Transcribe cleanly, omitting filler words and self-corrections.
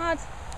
hard.